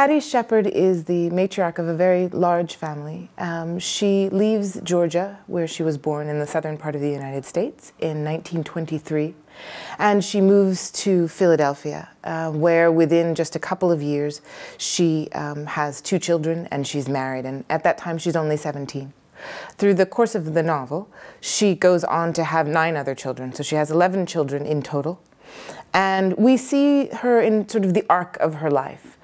Hattie Shepherd is the matriarch of a very large family. She leaves Georgia, where she was born in the southern part of the United States, in 1923, and she moves to Philadelphia, where within just a couple of years she has two children and she's married, and at that time she's only 17. Through the course of the novel, she goes on to have 9 other children, so she has 11 children in total. And we see her in sort of the arc of her life.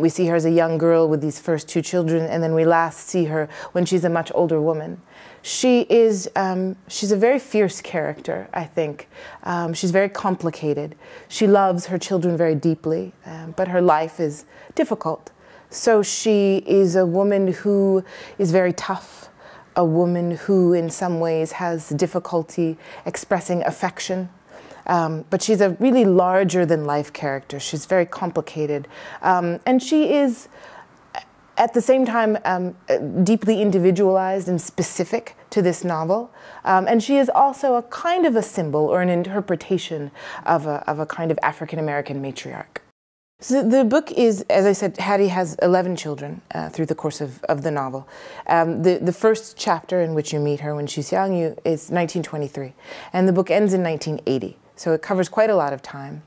We see her as a young girl with these first 2 children, and then we last see her when she's a much older woman. She is, she's a very fierce character, I think. She's very complicated. She loves her children very deeply, but her life is difficult. So she is a woman who is very tough. A woman who in some ways has difficulty expressing affection. But she's a really larger-than-life character. She's very complicated. And she is, at the same time, deeply individualized and specific to this novel. And she is also a kind of a symbol or an interpretation of a kind of African-American matriarch. So the book is, as I said, Hattie has 11 children through the course of the novel. The first chapter in which you meet her when she's young is 1923, and the book ends in 1980. So it covers quite a lot of time.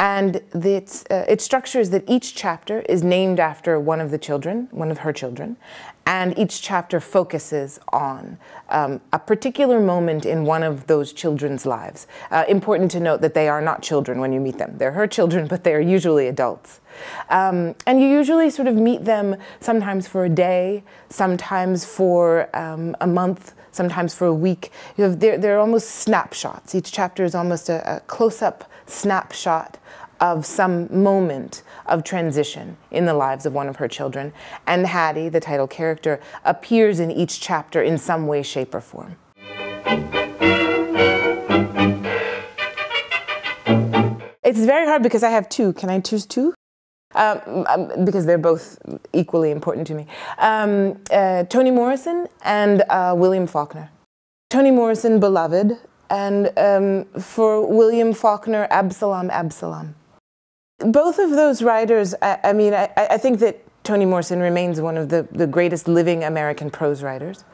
And it structures that each chapter is named after one of the children, one of her children, and each chapter focuses on a particular moment in one of those children's lives. Important to note that they are not children when you meet them. They're her children, but they are usually adults. And you usually sort of meet them sometimes for a day, sometimes for a month, sometimes for a week. They're almost snapshots. Each chapter is almost a close-up snapshot of some moment of transition in the lives of one of her children. And Hattie, the title character, appears in each chapter in some way, shape, or form. It's very hard because I have 2. Can I choose 2? Because they're both equally important to me. Toni Morrison and William Faulkner. Toni Morrison, Beloved, and for William Faulkner, Absalom, Absalom. Both of those writers, I think that Toni Morrison remains one of the greatest living American prose writers,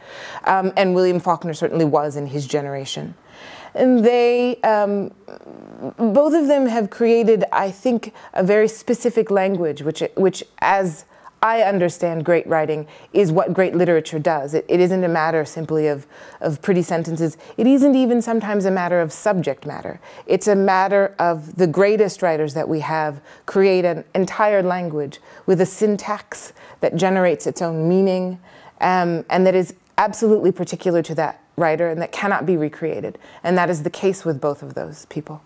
and William Faulkner certainly was in his generation. And they, both of them have created, I think, a very specific language, which as I understand great writing, is what great literature does. It isn't a matter simply of pretty sentences. It isn't even sometimes a matter of subject matter. It's a matter of the greatest writers that we have create an entire language with a syntax that generates its own meaning, and that is absolutely particular to that writer and that cannot be recreated. And that is the case with both of those people.